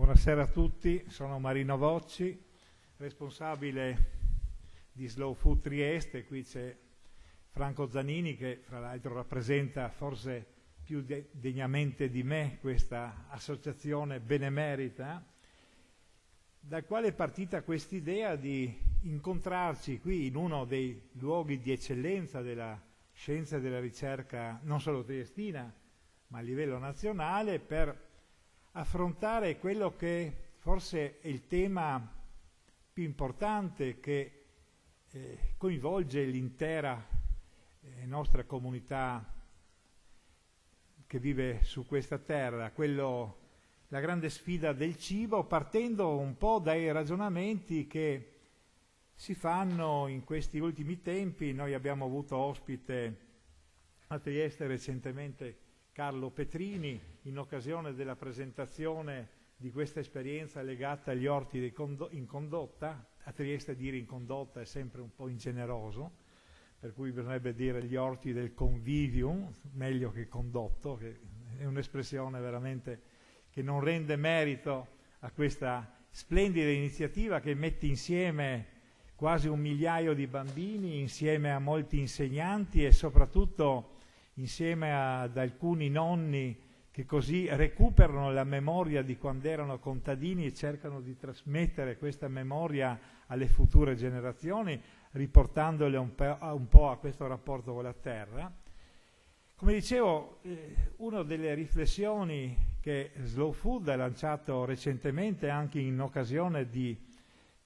Buonasera a tutti, sono Marino Vocci, responsabile di Slow Food Trieste. Qui c'è Franco Zanini, che fra l'altro rappresenta forse più degnamente di me questa associazione benemerita, dal quale è partita quest'idea di incontrarci qui in uno dei luoghi di eccellenza della scienza e della ricerca, non solo triestina, ma a livello nazionale, per affrontare quello che forse è il tema più importante che coinvolge l'intera nostra comunità che vive su questa terra, la grande sfida del cibo, partendo un po' dai ragionamenti che si fanno in questi ultimi tempi. Noi abbiamo avuto ospite a Trieste recentemente Carlo Petrini in occasione della presentazione di questa esperienza legata agli orti in condotta. A Trieste dire in condotta è sempre un po' ingeneroso, per cui bisognerebbe dire gli orti del convivium, meglio che condotto, che è un'espressione veramente che non rende merito a questa splendida iniziativa che mette insieme quasi 1 migliaio di bambini, insieme a molti insegnanti e soprattutto insieme ad alcuni nonni che così recuperano la memoria di quando erano contadini e cercano di trasmettere questa memoria alle future generazioni, riportandole un po' a questo rapporto con la terra. Come dicevo, una delle riflessioni che Slow Food ha lanciato recentemente, anche in occasione di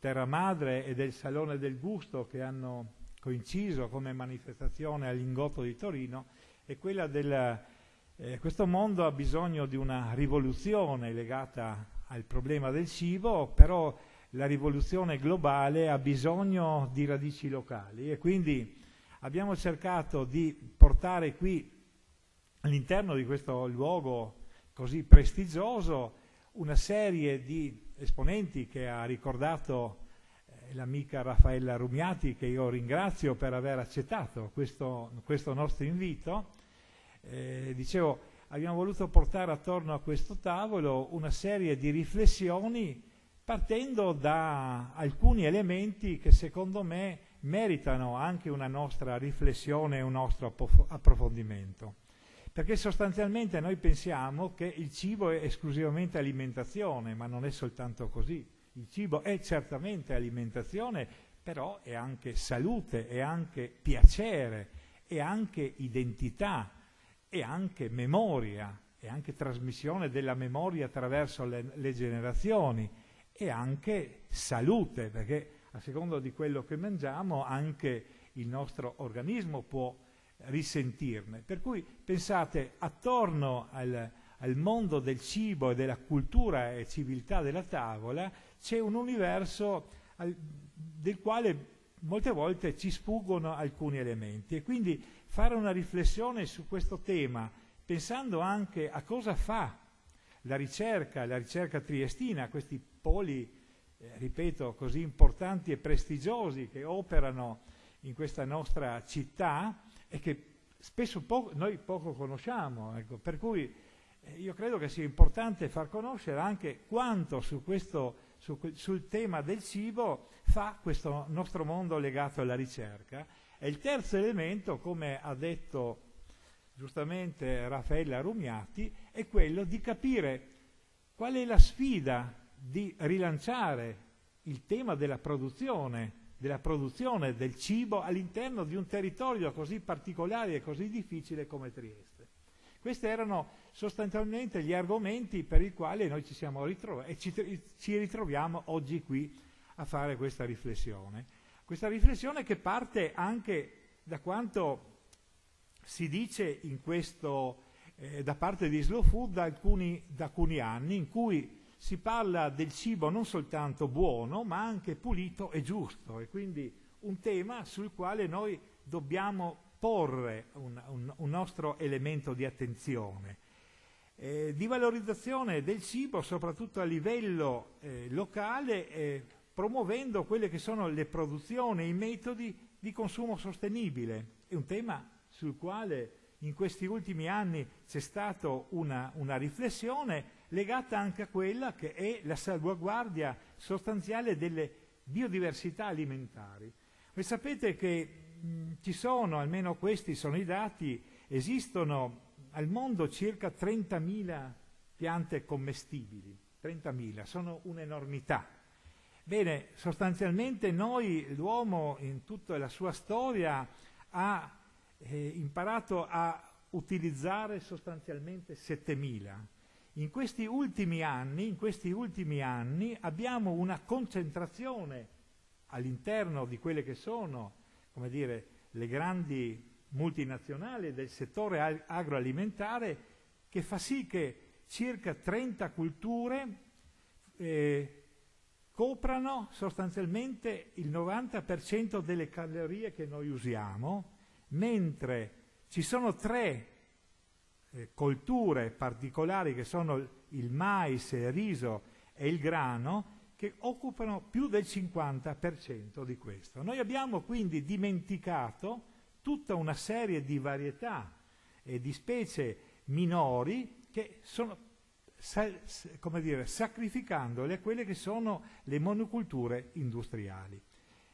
Terra Madre e del Salone del Gusto, che hanno coinciso come manifestazione all'Ingotto di Torino, è quella della questo mondo ha bisogno di una rivoluzione legata al problema del cibo, però la rivoluzione globale ha bisogno di radici locali e quindi abbiamo cercato di portare qui, all'interno di questo luogo così prestigioso, una serie di esponenti che ha ricordato l'amica Raffaella Rumiati, che io ringrazio per aver accettato questo nostro invito. Dicevo, abbiamo voluto portare attorno a questo tavolo una serie di riflessioni partendo da alcuni elementi che secondo me meritano anche una nostra riflessione e un nostro approfondimento, perché sostanzialmente noi pensiamo che il cibo è esclusivamente alimentazione, ma non è soltanto così. Il cibo è certamente alimentazione, però è anche salute, è anche piacere, è anche identità, e anche memoria, e anche trasmissione della memoria attraverso le generazioni, e anche salute, perché a seconda di quello che mangiamo anche il nostro organismo può risentirne. Per cui pensate, attorno al mondo del cibo e della cultura e civiltà della tavola c'è un universo del quale molte volte ci sfuggono alcuni elementi, e quindi fare una riflessione su questo tema, pensando anche a cosa fa la ricerca triestina, questi poli, ripeto, così importanti e prestigiosi che operano in questa nostra città e che spesso noi poco conosciamo. Ecco, per cui io credo che sia importante far conoscere anche quanto sul tema del cibo fa questo nostro mondo legato alla ricerca. E il terzo elemento, come ha detto giustamente Raffaella Rumiati, è quello di capire qual è la sfida di rilanciare il tema della produzione del cibo all'interno di un territorio così particolare e così difficile come Trieste. Questi erano sostanzialmente gli argomenti per i quali noi ci siamo ritrovati e ci ritroviamo oggi qui a fare questa riflessione. Questa riflessione che parte anche da quanto si dice in questo, da parte di Slow Food da alcuni anni, in cui si parla del cibo non soltanto buono, ma anche pulito e giusto, e quindi un tema sul quale noi dobbiamo porre un nostro elemento di attenzione, di valorizzazione del cibo soprattutto a livello locale, promuovendo quelle che sono le produzioni e i metodi di consumo sostenibile. È un tema sul quale in questi ultimi anni c'è stata una riflessione legata anche a quella che è la salvaguardia sostanziale delle biodiversità alimentari. Voi sapete che ci sono, almeno questi sono i dati, esistono al mondo circa 30.000 piante commestibili, 30.000, sono un'enormità. Bene, sostanzialmente noi, l'uomo, in tutta la sua storia, ha imparato a utilizzare sostanzialmente 7.000. In questi ultimi anni abbiamo una concentrazione all'interno di quelle che sono, come dire, le grandi multinazionali del settore agroalimentare, che fa sì che circa 30 culture coprano sostanzialmente il 90% delle calorie che noi usiamo, mentre ci sono tre colture particolari che sono il mais, il riso e il grano, che occupano più del 50% di questo. Noi abbiamo quindi dimenticato tutta una serie di varietà e di specie minori che sono, come dire, sacrificandole a quelle che sono le monoculture industriali.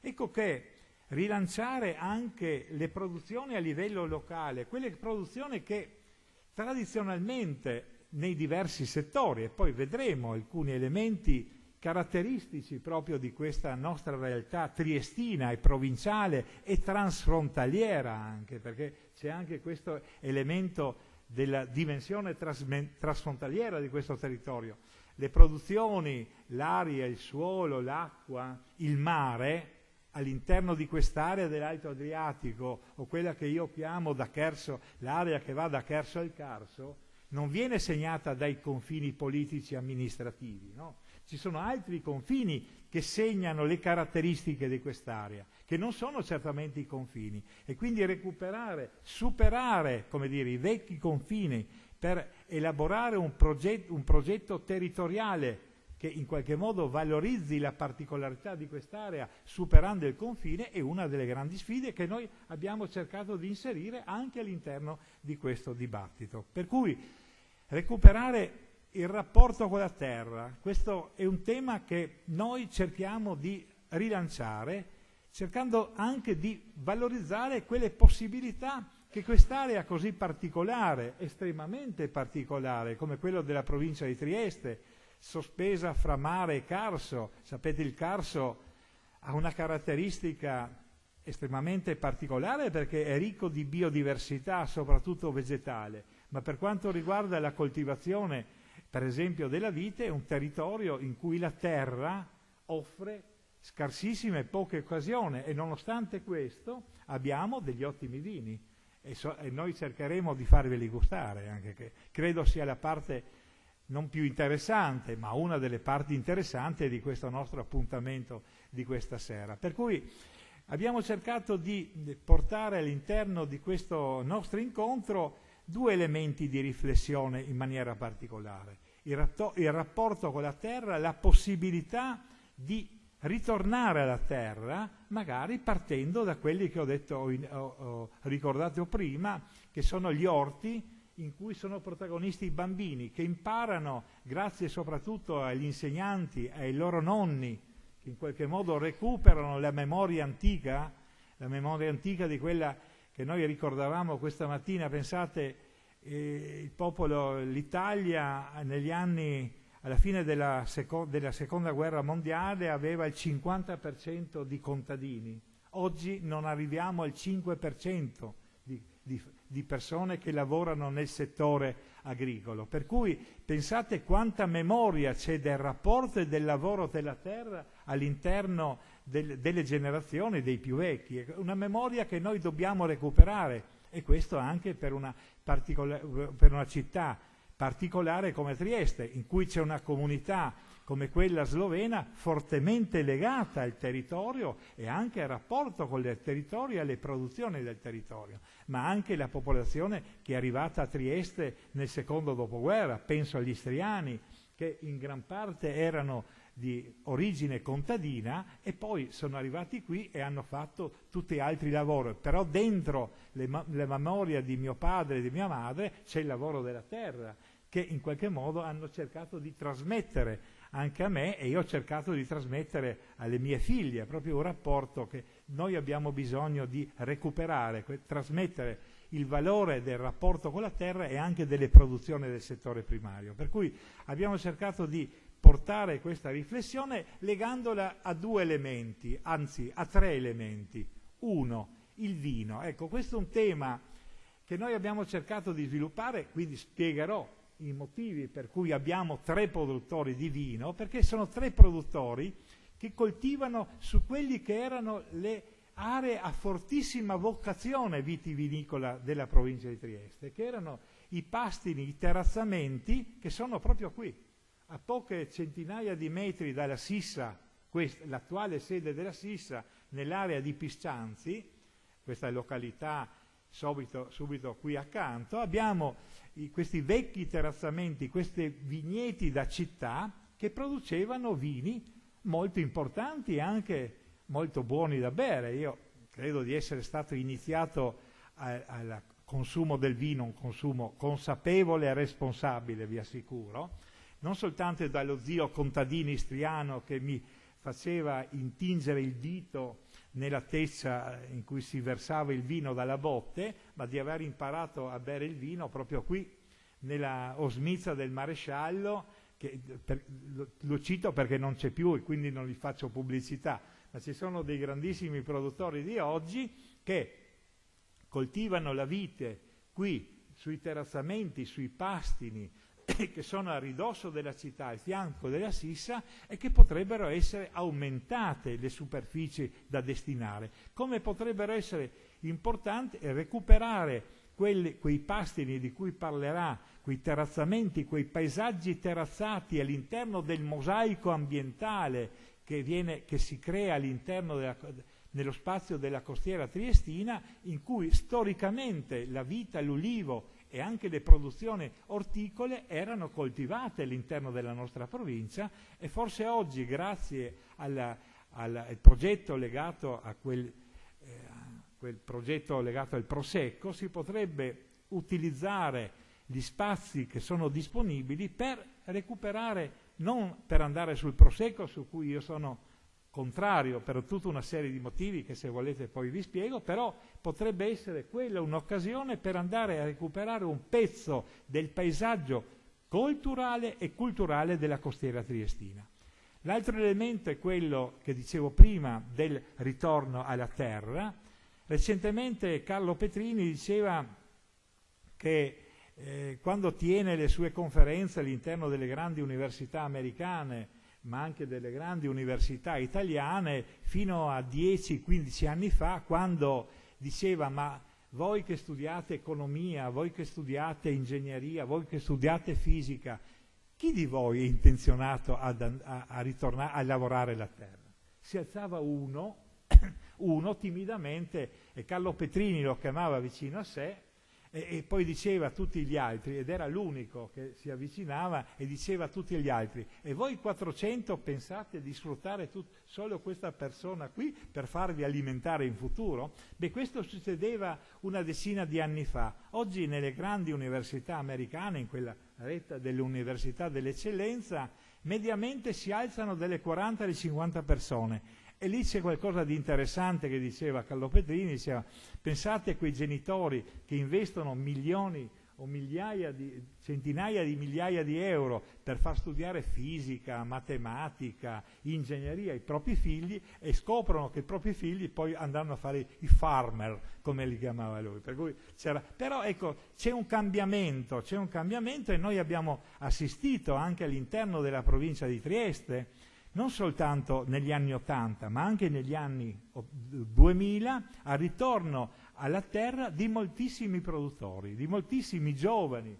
Ecco che rilanciare anche le produzioni a livello locale, quelle produzioni che tradizionalmente nei diversi settori, e poi vedremo alcuni elementi caratteristici proprio di questa nostra realtà triestina e provinciale e transfrontaliera anche, perché c'è anche questo elemento della dimensione trasfrontaliera di questo territorio. Le produzioni, l'aria, il suolo, l'acqua, il mare all'interno di quest'area dell'Alto Adriatico, o quella che io chiamo da Cherso, l'area che va da Cherso al Carso, non viene segnata dai confini politici e amministrativi, no? Ci sono altri confini che segnano le caratteristiche di quest'area, che non sono certamente i confini, e quindi recuperare, superare, come dire, i vecchi confini per elaborare un progetto territoriale che in qualche modo valorizzi la particolarità di quest'area superando il confine è una delle grandi sfide che noi abbiamo cercato di inserire anche all'interno di questo dibattito. Per cui recuperare il rapporto con la terra, questo è un tema che noi cerchiamo di rilanciare, cercando anche di valorizzare quelle possibilità che quest'area così particolare, estremamente particolare, come quello della provincia di Trieste, sospesa fra mare e Carso. Sapete, il Carso ha una caratteristica estremamente particolare perché è ricco di biodiversità, soprattutto vegetale, ma per quanto riguarda la coltivazione, per esempio, della vite, è un territorio in cui la terra offre scarsissime e poche occasioni, e nonostante questo abbiamo degli ottimi vini e noi cercheremo di farveli gustare, anche che credo sia la parte non più interessante, ma una delle parti interessanti di questo nostro appuntamento di questa sera. Per cui abbiamo cercato di portare all'interno di questo nostro incontro due elementi di riflessione in maniera particolare. Il rapporto con la terra, la possibilità di ritornare alla terra, magari partendo da quelli che ho ricordato prima, che sono gli orti, in cui sono protagonisti i bambini, che imparano, grazie soprattutto agli insegnanti, ai loro nonni, che in qualche modo recuperano la memoria antica di quella che noi ricordavamo questa mattina. Pensate, il popolo, l'Italia, negli anni, alla fine della Seconda Guerra Mondiale, aveva il 50% di contadini. Oggi non arriviamo al 5% di persone che lavorano nel settore agricolo. Per cui pensate quanta memoria c'è del rapporto e del lavoro della terra all'interno delle generazioni dei più vecchi. Una memoria che noi dobbiamo recuperare, e questo anche per una città particolare come Trieste, in cui c'è una comunità come quella slovena fortemente legata al territorio e anche al rapporto con il territorio e alle produzioni del territorio, ma anche la popolazione che è arrivata a Trieste nel secondo dopoguerra. Penso agli istriani, che in gran parte erano di origine contadina e poi sono arrivati qui e hanno fatto tutti gli altri lavori, però dentro la memoria di mio padre e di mia madre c'è il lavoro della terra, che in qualche modo hanno cercato di trasmettere anche a me, e io ho cercato di trasmettere alle mie figlie, proprio un rapporto che noi abbiamo bisogno di recuperare, trasmettere il valore del rapporto con la terra e anche delle produzioni del settore primario. Per cui abbiamo cercato di portare questa riflessione legandola a due elementi, anzi a tre elementi. Uno, il vino. Ecco, questo è un tema che noi abbiamo cercato di sviluppare, quindi spiegherò i motivi per cui abbiamo tre produttori di vino, perché sono tre produttori che coltivano su quelli che erano le aree a fortissima vocazione vitivinicola della provincia di Trieste, che erano i pastini, i terrazzamenti, che sono proprio qui, a poche centinaia di metri dalla Sissa, l'attuale sede della Sissa, nell'area di Piscianzi, questa località subito qui accanto. Abbiamo questi vecchi terrazzamenti, questi vigneti da città che producevano vini molto importanti e anche molto buoni da bere. Io credo di essere stato iniziato al consumo del vino, un consumo consapevole e responsabile, vi assicuro, non soltanto dallo zio contadino istriano che mi faceva intingere il dito nella teccia in cui si versava il vino dalla botte, ma di aver imparato a bere il vino proprio qui, nella osmizza del Maresciallo, che lo cito perché non c'è più e quindi non gli faccio pubblicità, ma ci sono dei grandissimi produttori di oggi che coltivano la vite qui, sui terrazzamenti, sui pastini, che sono a ridosso della città, al fianco della Sissa, e che potrebbero essere aumentate le superfici da destinare. Come potrebbero essere importanti recuperare quei pastini di cui parlerà, quei terrazzamenti, quei paesaggi terrazzati all'interno del mosaico ambientale che si crea all'interno nello spazio della costiera triestina, in cui storicamente la vita, l'ulivo e anche le produzioni orticole erano coltivate all'interno della nostra provincia, e forse oggi, grazie al progetto legato a quel progetto legato al Prosecco, si potrebbe utilizzare gli spazi che sono disponibili per recuperare, non per andare sul Prosecco, su cui io sono contrario per tutta una serie di motivi che, se volete, poi vi spiego, però potrebbe essere quella un'occasione per andare a recuperare un pezzo del paesaggio culturale e culturale della costiera triestina. L'altro elemento è quello che dicevo prima del ritorno alla terra. Recentemente Carlo Petrini diceva che quando tiene le sue conferenze all'interno delle grandi università americane, ma anche delle grandi università italiane, fino a 10-15 anni fa, quando diceva: ma voi che studiate economia, voi che studiate ingegneria, voi che studiate fisica, chi di voi è intenzionato a ritornare a lavorare la terra? Si alzava uno timidamente, e Carlo Petrini lo chiamava vicino a sé, e poi diceva a tutti gli altri, ed era l'unico che si avvicinava, e diceva a tutti gli altri: e voi 400 pensate di sfruttare solo questa persona qui per farvi alimentare in futuro? Beh, questo succedeva una decina di anni fa. Oggi nelle grandi università americane, in quella retta dell'università dell'eccellenza, mediamente si alzano delle 40 alle 50 persone. E lì c'è qualcosa di interessante che diceva Carlo Petrini, diceva: pensate a quei genitori che investono milioni o centinaia di migliaia di euro per far studiare fisica, matematica, ingegneria ai propri figli, e scoprono che i propri figli poi andranno a fare i farmer, come li chiamava lui. Per cui però ecco, c'è un cambiamento, e noi abbiamo assistito anche all'interno della provincia di Trieste, non soltanto negli anni 80, ma anche negli anni 2000, al ritorno alla terra di moltissimi produttori, di moltissimi giovani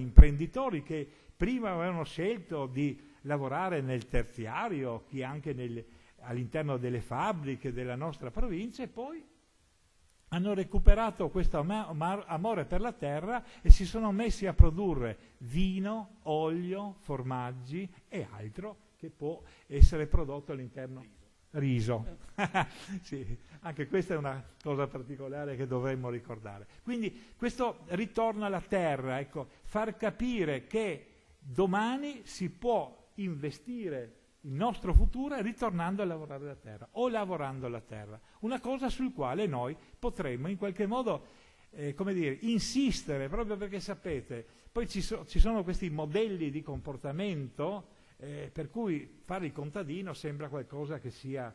imprenditori che prima avevano scelto di lavorare nel terziario, chi anche all'interno delle fabbriche della nostra provincia, e poi hanno recuperato questo amore per la terra e si sono messi a produrre vino, olio, formaggi e altro che può essere prodotto all'interno riso. Sì, anche questa è una cosa particolare che dovremmo ricordare. Quindi questo ritorno alla terra, ecco, far capire che domani si può investire il nostro futuro ritornando a lavorare la terra o lavorando la terra, una cosa sul quale noi potremmo in qualche modo come dire, insistere, proprio perché sapete, poi ci sono questi modelli di comportamento per cui fare il contadino sembra qualcosa che sia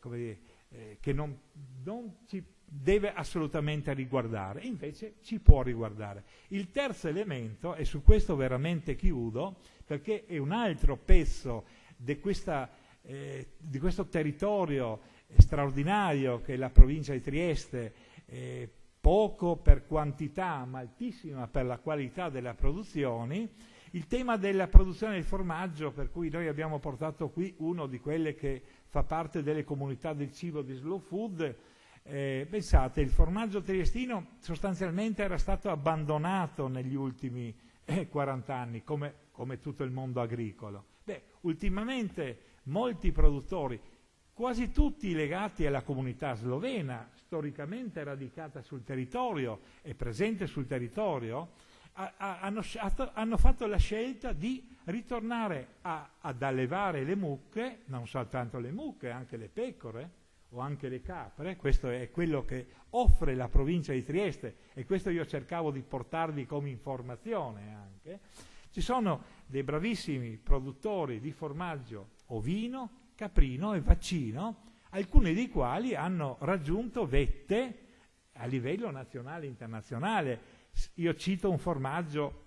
come dire, che non ci deve assolutamente riguardare, invece ci può riguardare. Il terzo elemento, e su questo veramente chiudo, perché è un altro pezzo di questo territorio straordinario che è la provincia di Trieste, poco per quantità ma altissima per la qualità delle produzioni, il tema della produzione del formaggio, per cui noi abbiamo portato qui uno di quelle che fa parte delle comunità del cibo di Slow Food. Pensate, il formaggio triestino sostanzialmente era stato abbandonato negli ultimi 40 anni, come tutto il mondo agricolo. Beh, ultimamente molti produttori, quasi tutti legati alla comunità slovena, storicamente radicata sul territorio e presente sul territorio, hanno fatto la scelta di ritornare ad allevare le mucche, non soltanto le mucche, anche le pecore o anche le capre. Questo è quello che offre la provincia di Trieste e questo io cercavo di portarvi come informazione anche. Ci sono dei bravissimi produttori di formaggio ovino, caprino e vaccino, alcuni dei quali hanno raggiunto vette a livello nazionale e internazionale. Io cito un formaggio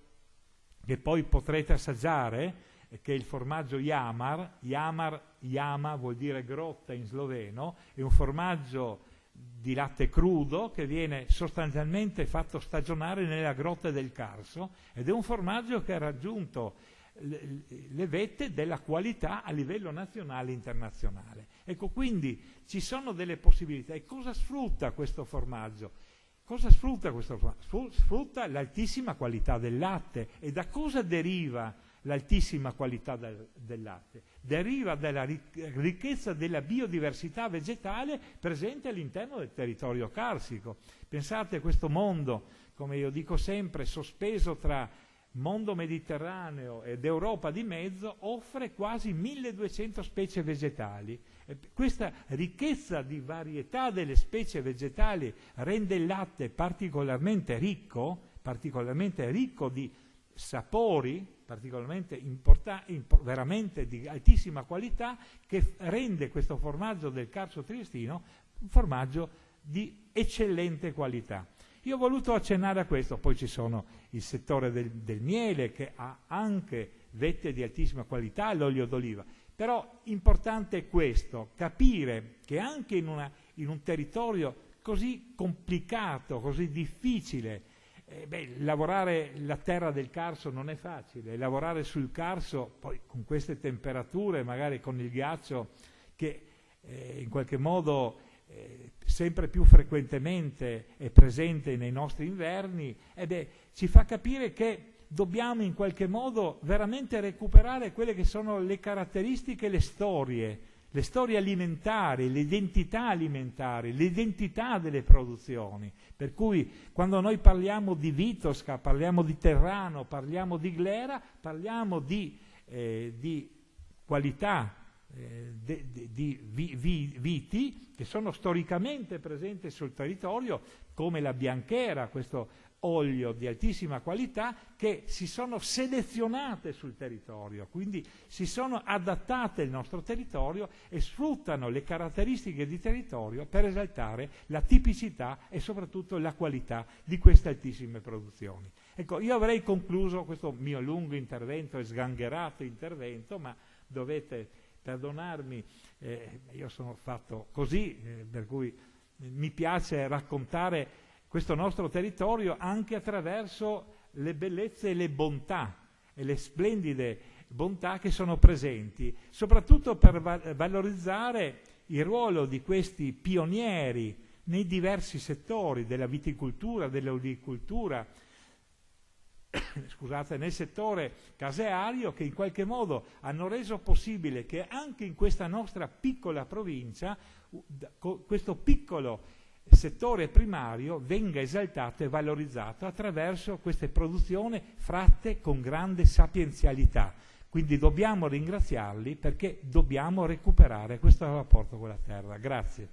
che poi potrete assaggiare, che è il formaggio Yamar. Yamar, Yama vuol dire grotta in sloveno, è un formaggio di latte crudo che viene sostanzialmente fatto stagionare nella grotta del Carso ed è un formaggio che ha raggiunto le vette della qualità a livello nazionale e internazionale. Ecco, quindi ci sono delle possibilità. E cosa sfrutta questo formaggio? Cosa sfrutta questo formaggio? Sfrutta l'altissima qualità del latte. E da cosa deriva l'altissima qualità del latte? Deriva dalla ricchezza della biodiversità vegetale presente all'interno del territorio carsico. Pensate a questo mondo, come io dico sempre, sospeso tra mondo mediterraneo ed Europa di mezzo, offre quasi 1200 specie vegetali. Questa ricchezza di varietà delle specie vegetali rende il latte particolarmente ricco di sapori, particolarmente veramente di altissima qualità, che rende questo formaggio del Carso triestino un formaggio di eccellente qualità. Io ho voluto accennare a questo, poi ci sono il settore del miele che ha anche vette di altissima qualità, l'olio d'oliva, però importante è questo, capire che anche in un territorio così complicato, così difficile, lavorare la terra del Carso non è facile, lavorare sul Carso poi con queste temperature, magari con il ghiaccio che in qualche modo sempre più frequentemente è presente nei nostri inverni, ci fa capire che dobbiamo in qualche modo veramente recuperare quelle che sono le caratteristiche, le storie alimentari, le identità alimentari, l'identità delle produzioni. Per cui quando noi parliamo di Vitosca, parliamo di Terrano, parliamo di Glera, parliamo di qualità, di viti che sono storicamente presenti sul territorio, come la bianchera, questo olio di altissima qualità, che si sono selezionate sul territorio, quindi si sono adattate al nostro territorio e sfruttano le caratteristiche di territorio per esaltare la tipicità e soprattutto la qualità di queste altissime produzioni. Ecco, io avrei concluso questo mio lungo intervento e sgangherato intervento, ma dovete perdonarmi, io sono fatto così, per cui mi piace raccontare questo nostro territorio anche attraverso le bellezze e le bontà, e le splendide bontà che sono presenti, soprattutto per valorizzare il ruolo di questi pionieri nei diversi settori della viticoltura, dell'olicoltura, scusate, nel settore caseario, che in qualche modo hanno reso possibile che anche in questa nostra piccola provincia questo piccolo settore primario venga esaltato e valorizzato attraverso queste produzioni fatte con grande sapienzialità. Quindi dobbiamo ringraziarli perché dobbiamo recuperare questo rapporto con la terra. Grazie.